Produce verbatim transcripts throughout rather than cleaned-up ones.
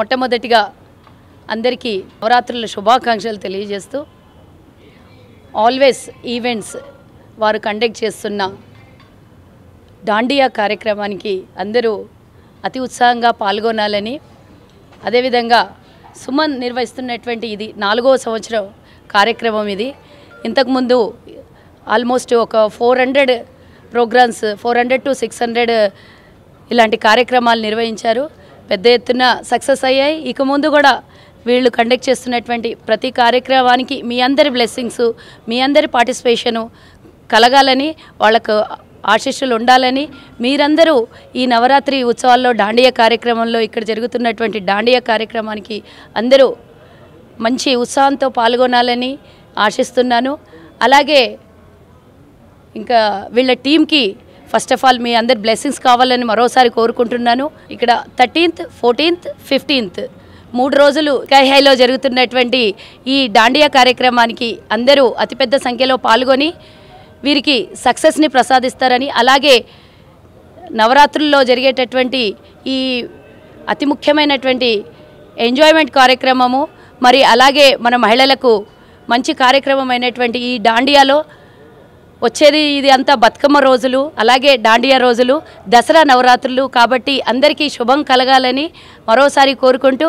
మొట్టమొదటిగా అందరికీ నవరాత్రుల శుభాకాంక్షలు తెలియజేస్తూ ఆల్వేస్ ఈవెంట్స్ వారు కండక్ట్ చేస్తున్న దాండియా కార్యక్రమానికి అందరూ అతి ఉత్సాహంగా పాల్గొనాలని, అదేవిధంగా సుమన్ నిర్వహిస్తున్నటువంటి ఇది నాలుగవ సంవత్సరం కార్యక్రమం. ఇది ఇంతకుముందు ఆల్మోస్ట్ ఒక four hundred programmes four hundred to six hundred ఇలాంటి కార్యక్రమాలు నిర్వహించారు. పెద్ద ఎత్తున సక్సెస్ అయ్యాయి. ఇక ముందు కూడా వీళ్ళు కండక్ట్ చేస్తున్నటువంటి ప్రతి కార్యక్రమానికి మీ అందరి బ్లెస్సింగ్స్, మీ అందరి పార్టిసిపేషను కలగాలని, వాళ్ళకు ఆశీస్సులు ఉండాలని, మీరందరూ ఈ నవరాత్రి ఉత్సవాల్లో దాండియా కార్యక్రమంలో ఇక్కడ జరుగుతున్నటువంటి దాండియా కార్యక్రమానికి అందరూ మంచి ఉత్సాహంతో పాల్గొనాలని ఆశిస్తున్నాను. అలాగే ఇంకా వీళ్ళ టీంకి ఫస్ట్ ఆఫ్ ఆల్ మీ అందరి బ్లెస్సింగ్స్ కావాలని మరోసారి కోరుకుంటున్నాను. ఇక్కడ థర్టీన్త్, ఫోర్టీన్త్, ఫిఫ్టీన్త్ మూడు రోజులు స్కై హైలో జరుగుతున్నటువంటి ఈ దాండియా కార్యక్రమానికి అందరూ అతిపెద్ద సంఖ్యలో పాల్గొని వీరికి సక్సెస్ని ప్రసాదిస్తారని, అలాగే నవరాత్రుల్లో జరిగేటటువంటి ఈ అతి ముఖ్యమైనటువంటి ఎంజాయ్మెంట్ కార్యక్రమము, మరి అలాగే మన మహిళలకు మంచి కార్యక్రమం అయినటువంటి ఈ దాండియాలో వచ్చేది ఇది అంతా బతుకమ్మ రోజులు, అలాగే దాండియా రోజులు, దసరా నవరాత్రులు, కాబట్టి అందరికీ శుభం కలగాలని మరోసారి కోరుకుంటూ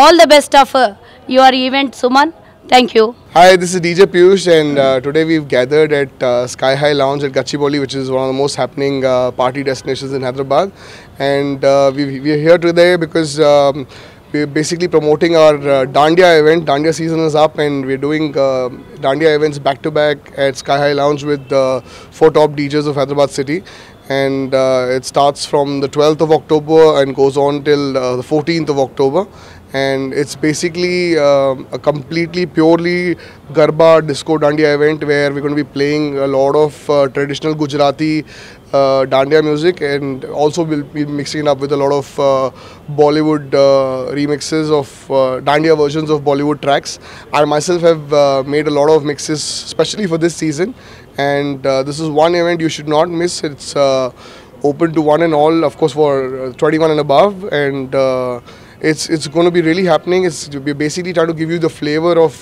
all the best of your event Suman. Thank you. Hi, this is D J Piyush and uh, today we've gathered at uh, Sky High Lounge at Gachibowli, which is one of the most happening uh, party destinations in Hyderabad. And uh, we, we're here today because um, we're basically promoting our uh, Dandiya event. Dandiya season is up and we're doing uh, Dandiya events back to back at Sky High Lounge with uh, four top D Js of Hyderabad city. And uh, it starts from the twelfth of October and goes on till uh, the fourteenth of October. And it's basically uh, a completely purely Garba Disco Dandiya event where we're going to be playing a lot of uh, traditional Gujarati uh, Dandiya music, and also we'll be mixing it up with a lot of uh, Bollywood uh, remixes of uh, Dandiya versions of Bollywood tracks. I myself have uh, made a lot of mixes especially for this season, and uh, this is one event you should not miss. It's uh, open to one and all, of course, for twenty-one and above, and uh, It's it's going to be really happening. It's we basically try to give you the flavor of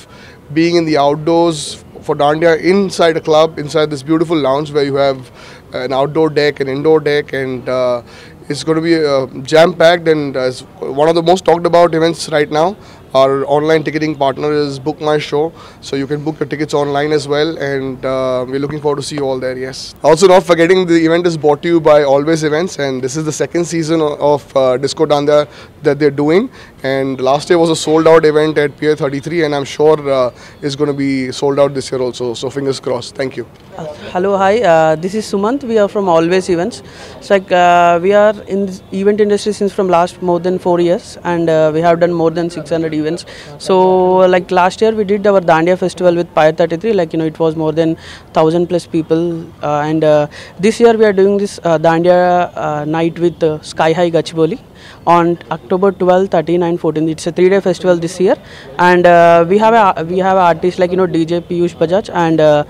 being in the outdoors for Dandiya inside a club, inside this beautiful lounge where you have an outdoor deck, an indoor deck, and uh, it's going to be uh, jam-packed. And uh, one of the most talked about events right now. Our online ticketing partner is Book My Show, so you can book your tickets online as well, and uh, we're looking forward to see you all there, yes. Also, not forgetting, the event is brought to you by Always Events, and this is the second season of uh, Disco Dandiya that they're doing, and last year was a sold-out event at P A thirty-three, and I'm sure uh, it's going to be sold out this year also, so fingers crossed. Thank you. Uh, hello, hi, uh, this is Sumanth. We are from Always Events. It's like uh, we are in this event industry since from last more than four years, and uh, we have done more than six hundred events. Events. So like last year we did our Dandiya festival with P A thirty-three, like you know it was more than one thousand plus people, uh, and uh, this year we are doing this uh, Dandiya uh, night with uh, Sky High Gachibowli on October twelfth, thirteenth and fourteenth. It's a three day festival this year, and uh, we have a, we have artists like you know D J Piyush Bajaj and uh,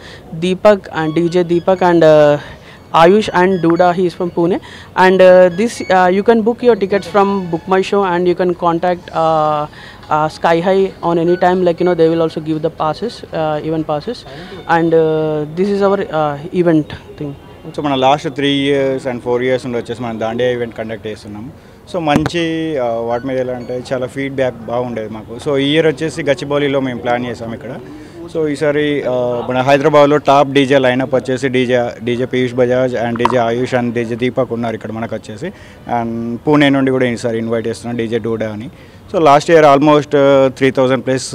Deepak and D J Deepak and uh, Ayush and Duda, he is from Pune, and uh, this uh, you can book your tickets from Book My Show, and you can contact uh, uh, Sky High on any time, like you know they will also give the passes, uh, event passes, and uh, this is our uh, event thing. So man, last three years and four years and వచ్చేసి మనం Dandiya event conduct చేస్తున్నాము. So మంచి వాట్ మీద ఎలా అంటే చాలా feedback బాగుండేది మాకు. సో ఈ ఇయర్ వచ్చేసి గచ్చిబౌలిలో మేము ప్లాన్ చేసాం ఇక్కడ. సో ఈసారి మన హైదరాబాద్లో టాప్ డీజే లైనప్ వచ్చేసి DJ DJ Piyush Bajaj and DJ Ayush and DJ Deepak ఉన్నారు ఇక్కడ మనకు వచ్చేసి, అండ్ పూణే నుండి కూడా ఈసారి ఇన్వైట్ చేస్తున్నాం డీజే డూడా అని. So last year almost three thousand plus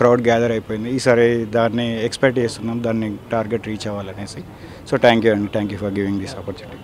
crowd gather అయిపోయింది. ఈసారి దాన్ని ఎక్స్పెక్ట్ చేస్తున్నాం, దాన్ని టార్గెట్ రీచ్ అవ్వాలనేసి. సో థ్యాంక్ యూ అండి, thank you for giving this opportunity.